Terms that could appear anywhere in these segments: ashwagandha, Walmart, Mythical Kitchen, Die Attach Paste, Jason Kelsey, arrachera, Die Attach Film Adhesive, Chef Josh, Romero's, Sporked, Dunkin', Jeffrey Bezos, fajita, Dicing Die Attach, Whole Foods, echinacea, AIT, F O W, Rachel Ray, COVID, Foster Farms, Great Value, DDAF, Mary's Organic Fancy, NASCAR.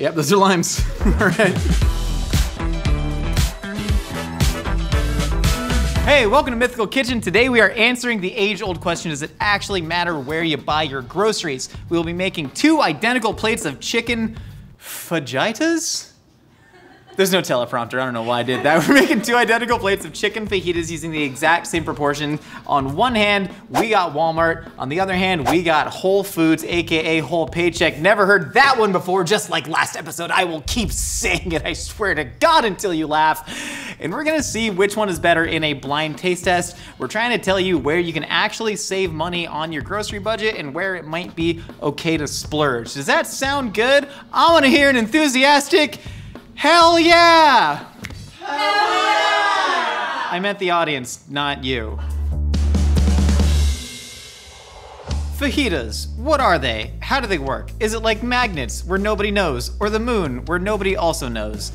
Yep, those are limes. All right. Hey, welcome to Mythical Kitchen. Today we are answering the age-old question, does it actually matter where you buy your groceries? We will be making two identical plates of chicken fajitas? There's no teleprompter, I don't know why I did that. We're making two identical plates of chicken fajitas using the exact same proportion. On one hand, we got Walmart. On the other hand, we got Whole Foods, AKA Whole Paycheck. Never heard that one before, just like last episode. I will keep saying it, I swear to God, until you laugh. And we're gonna see which one is better in a blind taste test. We're trying to tell you where you can actually save money on your grocery budget and where it might be okay to splurge. Does that sound good? I wanna hear an enthusiastic, hell yeah! Hell yeah! I meant the audience, not you. Fajitas, what are they? How do they work? Is it like magnets, where nobody knows, or the moon, where nobody also knows?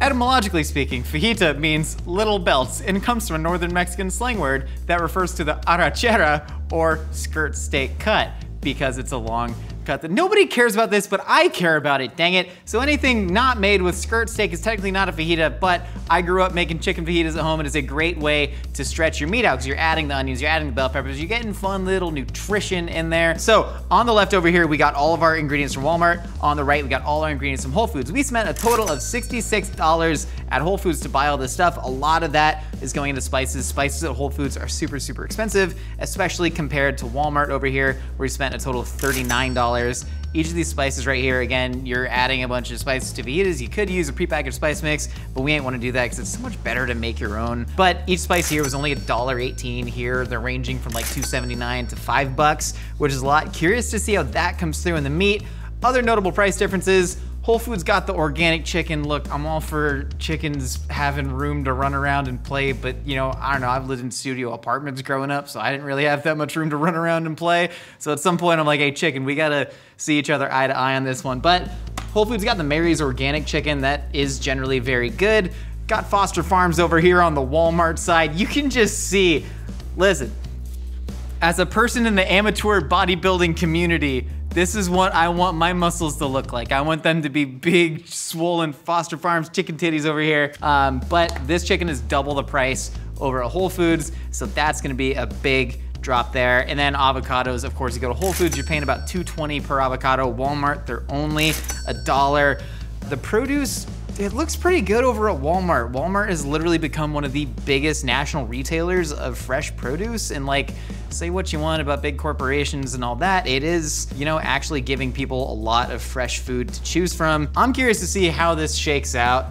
Etymologically speaking, fajita means little belts and comes from a northern Mexican slang word that refers to the arrachera or skirt steak cut because it's a long cut that nobody cares about this, but I care about it, dang it. So anything not made with skirt steak is technically not a fajita, but I grew up making chicken fajitas at home and it's a great way to stretch your meat out because you're adding the onions, you're adding the bell peppers, you're getting fun little nutrition in there. So on the left over here, we got all of our ingredients from Walmart. On the right, we got all our ingredients from Whole Foods. We spent a total of $66 at Whole Foods to buy all this stuff. A lot of that is going into spices. Spices at Whole Foods are super, super expensive, especially compared to Walmart over here, where we spent a total of $39. Each of these spices right here, again, you're adding a bunch of spices to fajitas. You could use a prepackaged spice mix, but we ain't wanna do that because it's so much better to make your own. But each spice here was only $1.18 here. They're ranging from like $2.79 to $5, which is a lot. Curious to see how that comes through in the meat. Other notable price differences, Whole Foods got the organic chicken. Look, I'm all for chickens having room to run around and play, but you know, I don't know, I've lived in studio apartments growing up, so I didn't really have that much room to run around and play. So at some point I'm like, hey chicken, we gotta see each other eye to eye on this one. But Whole Foods got the Mary's Organic Chicken. That is generally very good. Got Foster Farms over here on the Walmart side. You can just see, listen, as a person in the amateur bodybuilding community, this is what I want my muscles to look like. I want them to be big, swollen Foster Farms chicken titties over here. But this chicken is double the price over at Whole Foods, so that's gonna be a big drop there. And then avocados, of course, you go to Whole Foods, you're paying about $2.20 per avocado. Walmart, they're only $1. The produce, it looks pretty good over at Walmart. Walmart has literally become one of the biggest national retailers of fresh produce, and like, say what you want about big corporations and all that, it is, you know, actually giving people a lot of fresh food to choose from. I'm curious to see how this shakes out.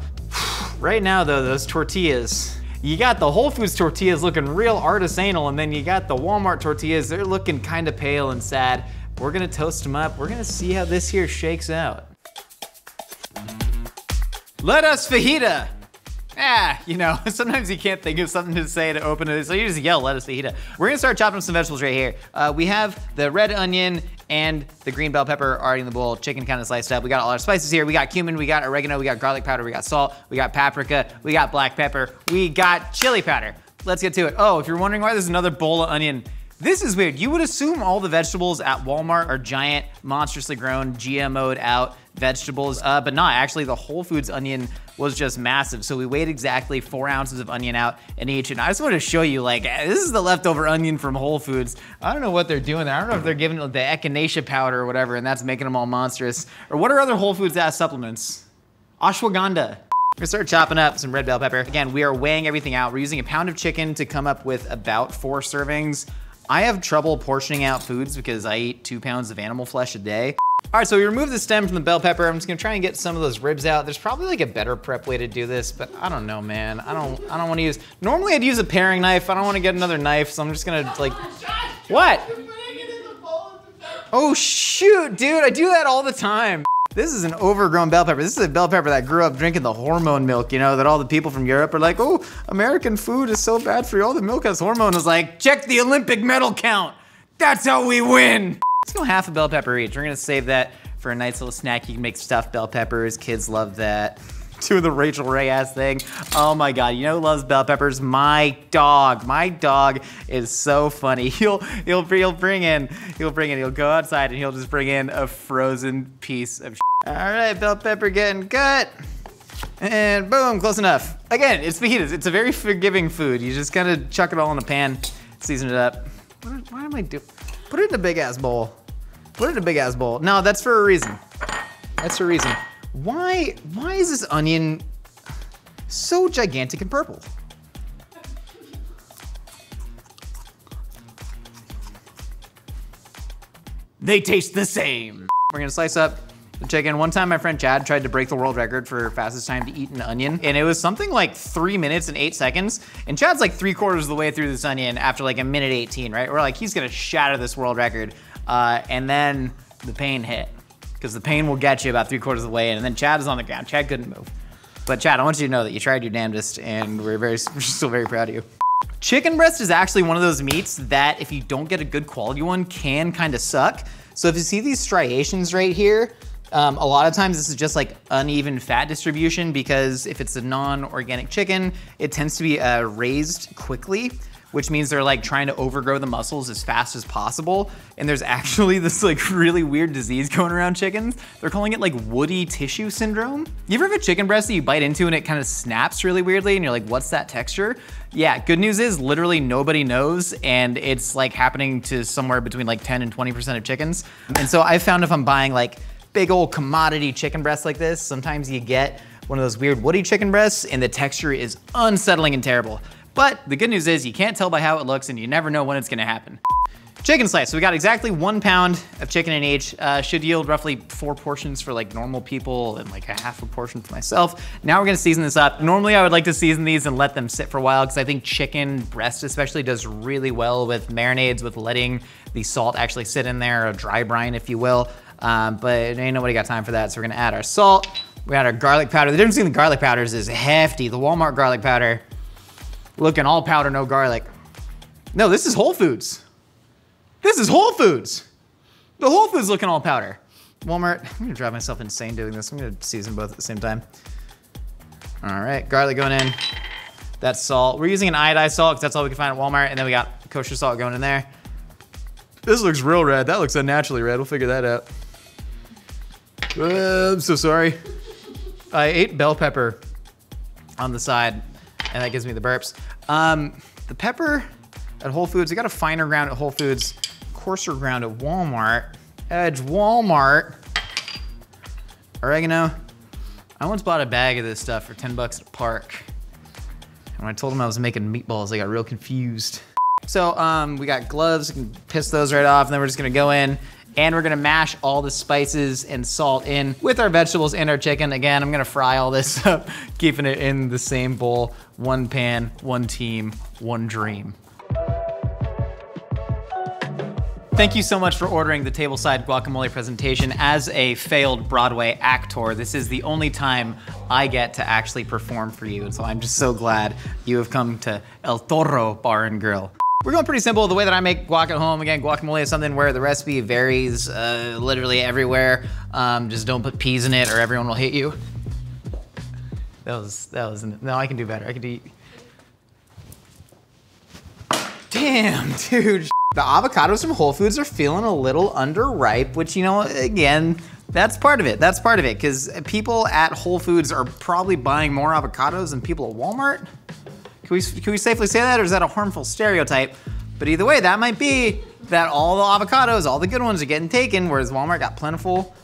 Right now though, those tortillas, you got the Whole Foods tortillas looking real artisanal, and then you got the Walmart tortillas, they're looking kind of pale and sad. We're gonna toast them up. We're gonna see how this here shakes out. Let us fajita. Ah, you know, sometimes you can't think of something to say to open it, so you just yell, let us fajita. We're gonna start chopping up some vegetables right here. We have the red onion and the green bell pepper already in the bowl, chicken kind of sliced up. We got all our spices here. We got cumin, we got oregano, we got garlic powder, we got salt, we got paprika, we got black pepper, we got chili powder. Let's get to it. Oh, if you're wondering why there's another bowl of onion, this is weird. You would assume all the vegetables at Walmart are giant, monstrously grown, GMO'd out vegetables, but not actually. The Whole Foods onion was just massive. So we weighed exactly 4 ounces of onion out in each. And I just wanted to show you, like, this is the leftover onion from Whole Foods. I don't know what they're doing there. I don't know if they're giving it the echinacea powder or whatever, and that's making them all monstrous. Or what are other Whole Foods ass supplements? Ashwagandha. We're gonna start chopping up some red bell pepper. Again, we are weighing everything out. We're using a pound of chicken to come up with about 4 servings. I have trouble portioning out foods because I eat 2 pounds of animal flesh a day. All right, so we removed the stem from the bell pepper. I'm just gonna try and get some of those ribs out. There's probably like a better prep way to do this, but I don't know, man. I don't wanna use, normally I'd use a paring knife. I don't wanna get another knife, so I'm just gonna like, what? You're putting it in the bowl of the pepper. Oh shoot, dude, I do that all the time. This is an overgrown bell pepper. This is a bell pepper that grew up drinking the hormone milk, you know, that all the people from Europe are like, oh, American food is so bad for you. All the milk has hormone. Is like, check the Olympic medal count. That's how we win. Let's go half a bell pepper each. We're gonna save that for a nice little snack. You can make stuffed bell peppers. Kids love that. to the Rachel Ray ass thing. Oh my God, you know who loves bell peppers? My dog. My dog is so funny. He'll go outside and he'll just bring in a frozen piece of shit. All right, bell pepper getting cut. And boom, close enough. Again, it's fajitas. It's a very forgiving food. You just kind of chuck it all in a pan, season it up. Why am I doing? Put it in a big ass bowl. Put it in a big ass bowl. No, that's for a reason. That's for a reason. Why is this onion so gigantic and purple? They taste the same. We're gonna slice up the chicken. One time my friend Chad tried to break the world record for fastest time to eat an onion, and it was something like 3 minutes and 8 seconds. And Chad's like 3/4 of the way through this onion after like 1:18, right? We're like, he's gonna shatter this world record. And then the pain hit, because the pain will get you about 3/4 of the way in, and then Chad is on the ground. Chad couldn't move. But Chad, I want you to know that you tried your damnedest, and we're still very proud of you. Chicken breast is actually one of those meats that if you don't get a good quality one can kind of suck. So if you see these striations right here, a lot of times this is just like uneven fat distribution, because if it's a non-organic chicken, it tends to be raised quickly, which means they're like trying to overgrow the muscles as fast as possible. And there's actually this like really weird disease going around chickens. They're calling it like woody tissue syndrome. You ever have a chicken breast that you bite into and it kind of snaps really weirdly and you're like, what's that texture? Yeah, good news is literally nobody knows, and it's like happening to somewhere between like 10 and 20% of chickens. And so I found if I'm buying like big old commodity chicken breasts like this, sometimes you get one of those weird woody chicken breasts and the texture is unsettling and terrible. But the good news is you can't tell by how it looks and you never know when it's gonna happen. Chicken slice, so we got exactly 1 pound of chicken in each. Should yield roughly 4 portions for like normal people and like a half a portion for myself. Now we're gonna season this up. Normally I would like to season these and let them sit for a while, because I think chicken breast especially does really well with marinades, with letting the salt actually sit in there, a dry brine if you will. But ain't nobody got time for that, so we're gonna add our salt. We add our garlic powder. The difference between the garlic powders is hefty. The Walmart garlic powder, looking all powder, no garlic. No, this is Whole Foods. This is Whole Foods. The Whole Foods looking all powder. Walmart, I'm gonna drive myself insane doing this. I'm gonna season both at the same time. All right, garlic going in. That's salt. We're using an iodized salt because that's all we can find at Walmart. And then we got kosher salt going in there. This looks real red. That looks unnaturally red. We'll figure that out. I'm so sorry. I ate bell pepper on the side, and that gives me the burps. The pepper at Whole Foods, we got a finer ground at Whole Foods, coarser ground at Walmart. Edge Walmart. Oregano. I once bought a bag of this stuff for 10 bucks at a park. And when I told them I was making meatballs, they got real confused. So we got gloves, we can piss those right off, and then we're just gonna go in and we're gonna mash all the spices and salt in with our vegetables and our chicken. Again, I'm gonna fry all this up, keeping it in the same bowl. One pan, one team, one dream. Thank you so much for ordering the tableside guacamole presentation. As a failed Broadway actor, this is the only time I get to actually perform for you. And so I'm just so glad you have come to El Toro Bar and Grill. We're going pretty simple. The way that I make guac at home, again, guacamole is something where the recipe varies literally everywhere. Just don't put peas in it or everyone will hate you. That was, no, I can do better. I can do, damn, dude. The avocados from Whole Foods are feeling a little underripe, which, you know, again, that's part of it. That's part of it, because people at Whole Foods are probably buying more avocados than people at Walmart. Can we safely say that, or is that a harmful stereotype? But either way, that might be that all the avocados, all the good ones are getting taken, whereas Walmart got plentiful,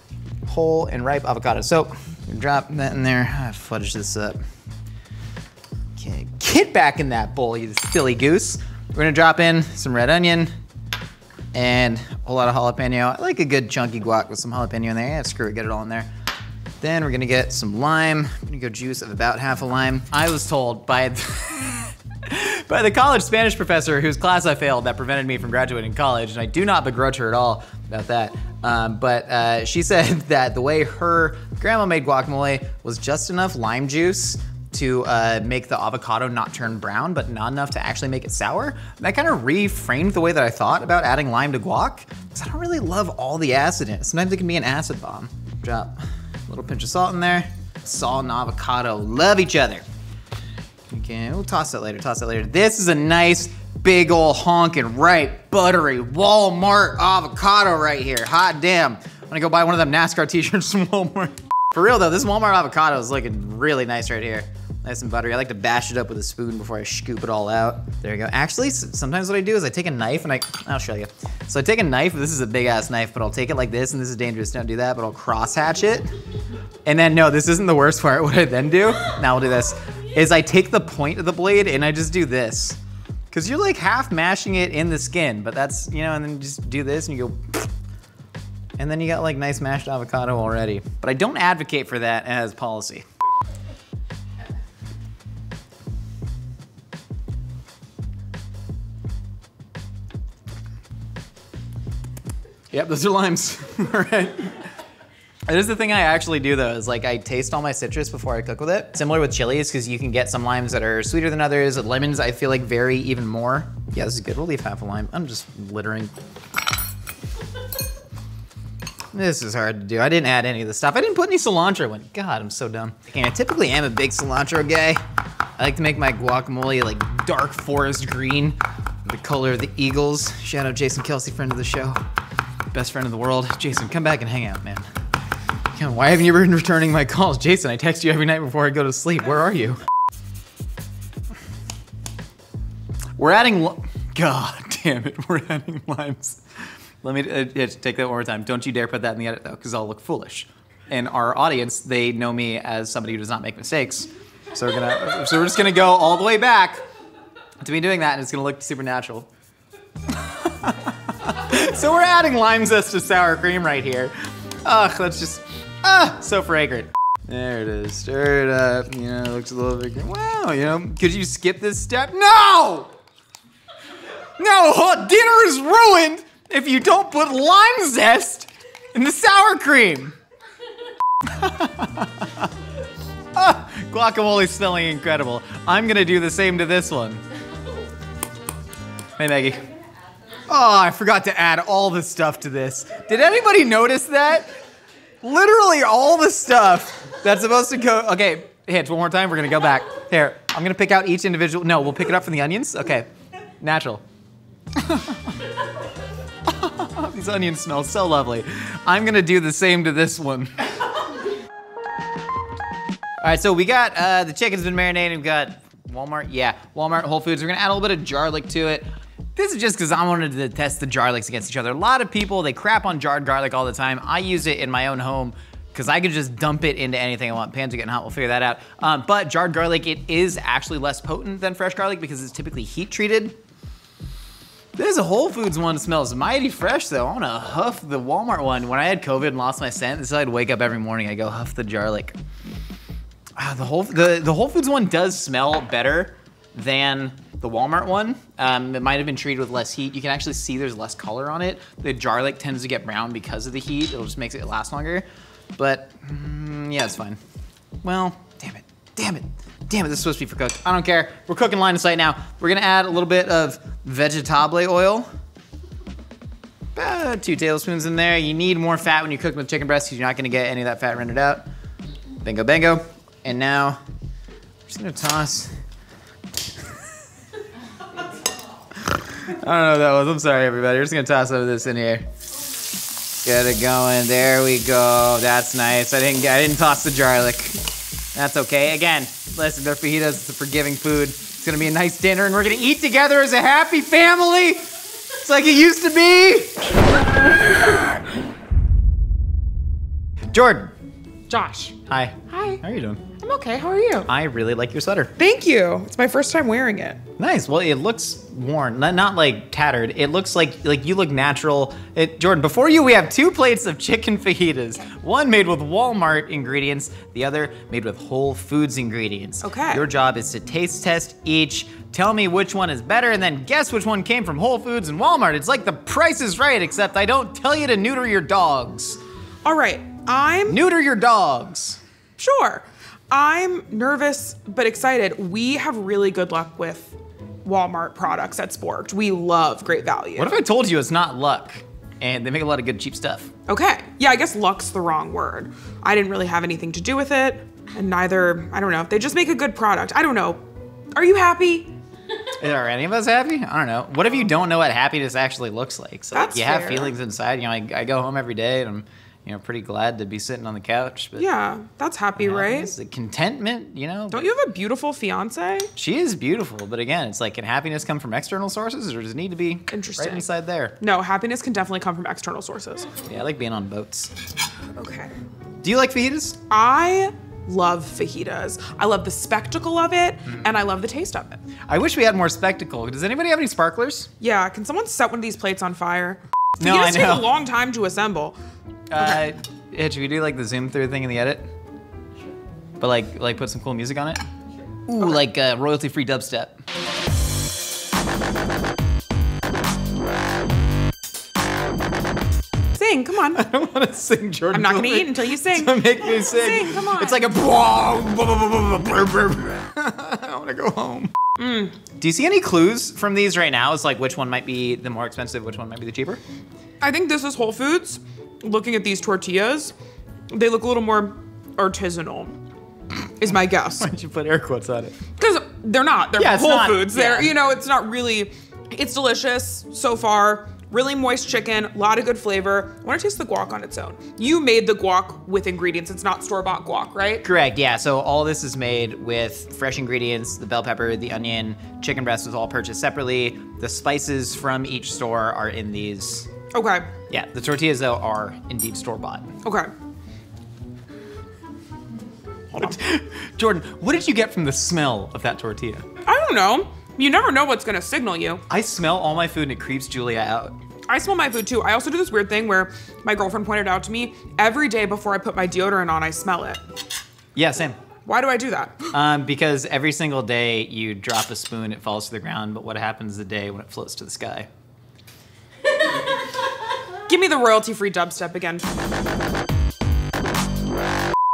whole, and ripe avocados. So, drop that in there. I fudged this up. Okay, get back in that bowl, you silly goose. We're gonna drop in some red onion and a whole lot of jalapeno. I like a good chunky guac with some jalapeno in there. Yeah, screw it, get it all in there. Then we're gonna get some lime. I'm gonna go juice of about half a lime. I was told by the college Spanish professor whose class I failed that prevented me from graduating college, and I do not begrudge her at all about that. But she said that the way her grandma made guacamole was just enough lime juice to make the avocado not turn brown, but not enough to actually make it sour. And that kind of reframed the way that I thought about adding lime to guac, because I don't really love all the acid in it. Sometimes it can be an acid bomb. Drop a little pinch of salt in there. Saw and avocado love each other. Okay, we'll toss that later, This is a nice big old honkin' ripe, buttery Walmart avocado right here. Hot damn. I'm gonna go buy one of them NASCAR t-shirts from Walmart. For real though, this Walmart avocado is looking really nice right here. Nice and buttery. I like to bash it up with a spoon before I scoop it all out. There we go. Actually, sometimes what I do is I take a knife and I'll show you. So I take a knife, this is a big ass knife, but I'll take it like this, and this is dangerous, don't do that, but I'll crosshatch it. And then, no, this isn't the worst part. What I then do, now we'll do this, is I take the point of the blade and I just do this. Cause you're like half mashing it in the skin, but that's, you know, and then you just do this and you go, and then you got like nice mashed avocado already. But I don't advocate for that as policy. Yep, those are limes, all right. That is the thing I actually do though, is like I taste all my citrus before I cook with it. Similar with chilies, because you can get some limes that are sweeter than others. Lemons, I feel like vary even more. Yeah, this is good, we'll leave half a lime. I'm just littering. This is hard to do. I didn't add any of the stuff. I didn't put any cilantro in. God, I'm so dumb. Okay, I typically am a big cilantro guy. I like to make my guacamole like dark forest green, the color of the Eagles. Shout out Jason Kelsey, friend of the show. Best friend in the world. Jason, come back and hang out, man. Why haven't you been returning my calls? Jason, I text you every night before I go to sleep. Where are you? We're adding, God damn it, we're adding limes. Let me take that one more time. Don't you dare put that in the edit though, because I'll look foolish. And our audience, they know me as somebody who does not make mistakes. So we're gonna, so we're just gonna go all the way back to me doing that, and it's gonna look super natural. So we're adding lime zest to sour cream right here. Ugh, that's just, so fragrant. There it is, stir it up, you know, it looks a little bit, wow, you know, could you skip this step? No! No, dinner is ruined if you don't put lime zest in the sour cream. Guacamole smelling incredible. I'm gonna do the same to this one. Hey, Maggie. Oh, I forgot to add all the stuff to this. Did anybody notice that? Literally all the stuff that's supposed to go, okay, Hitch, one more time, we're gonna go back. Here, I'm gonna pick out each individual, no, we'll pick it up from the onions, okay, natural. These onions smell so lovely. I'm gonna do the same to this one. All right, so we got, the chicken's been marinated, we've got Walmart, yeah, Walmart, Whole Foods, we're gonna add a little bit of garlic to it. This is just because I wanted to test the garlics against each other. A lot of people, they crap on jarred garlic all the time. I use it in my own home because I could just dump it into anything I want. Pans are getting hot, we'll figure that out. But jarred garlic, it is actually less potent than fresh garlic because it's typically heat treated. This Whole Foods one smells mighty fresh though. I wanna huff the Walmart one. When I had COVID and lost my scent, this is how I'd wake up every morning, I'd go huff the garlic. The Whole Foods one does smell better than the Walmart one. It might have been treated with less heat. You can actually see there's less color on it. The garlic tends to get brown because of the heat. It'll just makes it last longer. But yeah, it's fine. Well, damn it, damn it, damn it. This is supposed to be for cooked. I don't care. We're cooking line of sight now. We're gonna add a little bit of vegetable oil. About 2 tablespoons in there. You need more fat when you're cooking with chicken breasts because you're not gonna get any of that fat rendered out. Bingo, bingo. And now, we're just gonna toss. I don't know what that was. I'm sorry, everybody. We're just gonna toss some of this in here. Get it going. There we go. That's nice. I didn't toss the garlic. That's okay. Again, listen, they're fajitas. It's a forgiving food. It's gonna be a nice dinner, and we're gonna eat together as a happy family. It's like it used to be. Jordan. Josh. Hi. Hi. How are you doing? I'm okay, how are you? I really like your sweater. Thank you, it's my first time wearing it. Nice, well it looks worn, not like tattered, it looks like you look natural. Jordan, before you we have 2 plates of chicken fajitas. Okay. One made with Walmart ingredients, the other made with Whole Foods ingredients. Okay. Your job is to taste test each, tell me which one is better, and then guess which one came from Whole Foods and Walmart. It's like The Price is Right, except I don't tell you to neuter your dogs. All right, Neuter your dogs. Sure. I'm nervous, but excited. We have really good luck with Walmart products at Sporked. We love Great Value. What if I told you it's not luck and they make a lot of good cheap stuff? Okay, yeah, I guess luck's the wrong word. I didn't really have anything to do with it. and neither, I don't know, they just make a good product. I don't know. Are you happy? Are any of us happy? I don't know. What if you don't know what happiness actually looks like? So like, you have feelings inside. You know, I go home every day and I'm, you know, pretty glad to be sitting on the couch. But, yeah, that's happy, you know, right? It's the contentment, you know. Don't you have a beautiful fiance? She is beautiful, but again, it's like, can happiness come from external sources, or does it need to be right inside there? No, happiness can definitely come from external sources. Yeah, I like being on boats. Okay. Do you like fajitas? I love fajitas. I love the spectacle of it, and I love the taste of it. I wish we had more spectacle. Does anybody have any sparklers? Yeah, can someone set one of these plates on fire? No, I know. Fajitas take a long time to assemble. Okay. Should we do like the zoom through thing in the edit? Sure. But like put some cool music on it? Sure. Ooh, okay. Like royalty-free dubstep. Sing, come on. I don't want to sing, Jordan. I'm not going to eat until you sing. So make me sing. Sing, come on. It's like a... I want to go home. Do you see any clues from these right now? It's like which one might be the more expensive, which one might be the cheaper? I think this is Whole Foods. Looking at these tortillas, they look a little more artisanal, is my guess. Why did you put air quotes on it? Because they're not. They're Whole Foods. Yeah. They're, you know, it's not really, it's delicious so far. Really moist chicken, a lot of good flavor. I want to taste the guac on its own. You made the guac with ingredients. It's not store-bought guac, right? Correct, yeah. So all this is made with fresh ingredients. The bell pepper, the onion, chicken breast was all purchased separately. The spices from each store are in these. Okay. Yeah, the tortillas though are indeed store-bought. Okay. Hold on. Jordan, what did you get from the smell of that tortilla? I don't know. You never know what's gonna signal you. I smell all my food and it creeps Julia out. I smell my food too. I also do this weird thing where my girlfriend pointed out to me, every day before I put my deodorant on, I smell it. Yeah, same. Why do I do that? Because every single day you drop a spoon, it falls to the ground, but what happens the day when it floats to the sky? Give me the royalty-free dubstep again.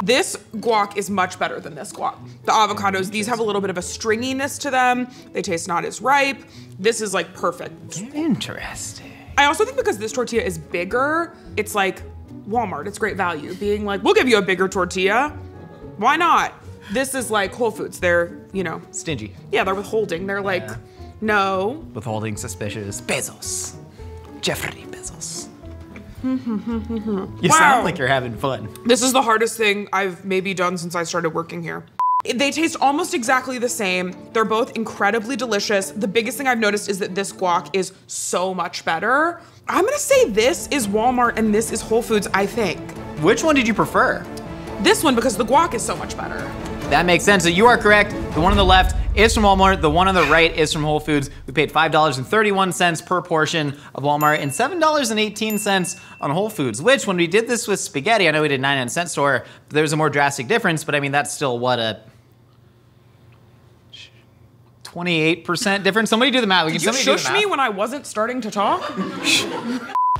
This guac is much better than this guac. The avocados, these have a little bit of a stringiness to them. They taste not as ripe. This is like perfect. Interesting. I also think because this tortilla is bigger, it's like Walmart, it's Great Value, being like, we'll give you a bigger tortilla. Why not? This is like Whole Foods. They're, you know. Stingy. Yeah, they're withholding. They're like, no. Withholding, suspicious. Bezos. Jeffrey Bezos. You sound like you're having fun. This is the hardest thing I've maybe done since I started working here. They taste almost exactly the same. They're both incredibly delicious. The biggest thing I've noticed is that this guac is so much better. I'm gonna say this is Walmart and this is Whole Foods, I think. Which one did you prefer? This one, because the guac is so much better. That makes sense. So you are correct. The one on the left is from Walmart. The one on the right is from Whole Foods. We paid $5.31 per portion of Walmart and $7.18 on Whole Foods, which when we did this with spaghetti, I know we did 99-cent store, but there was a more drastic difference, but I mean, that's still what a 28% difference. Somebody do the math. Did you shush me when I wasn't starting to talk?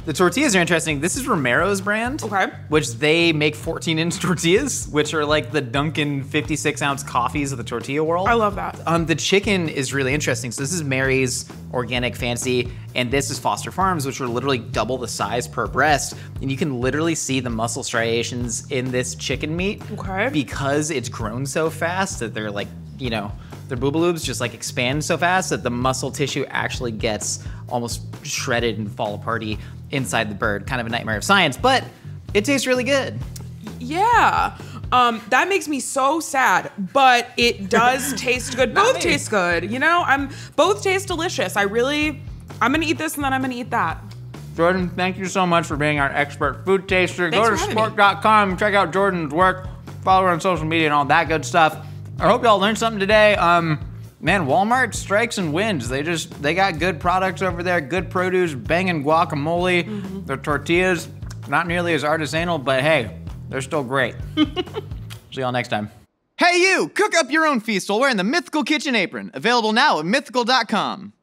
The tortillas are interesting. This is Romero's brand, which they make 14-inch tortillas, which are like the Dunkin' 56-ounce coffees of the tortilla world. I love that. The chicken is really interesting. So this is Mary's Organic Fancy, and this is Foster Farms, which are literally double the size per breast. And you can literally see the muscle striations in this chicken meat because it's grown so fast that they're like, you know, their boobaloops just like expand so fast that the muscle tissue actually gets almost shredded and fall aparty inside the bird. Kind of a nightmare of science, but it tastes really good. Yeah, that makes me so sad, but it does taste good. Both taste good, you know? Both taste delicious. I'm gonna eat this and then I'm gonna eat that. Jordan, thank you so much for being our expert food taster. Go to sporked.com, check out Jordan's work, follow her on social media and all that good stuff. I hope y'all learned something today. Man, Walmart strikes and wins. They got good products over there, good produce, banging guacamole. Their tortillas, not nearly as artisanal, but hey, they're still great. See y'all next time. Hey you, cook up your own feast while wearing the Mythical Kitchen apron. Available now at mythical.com.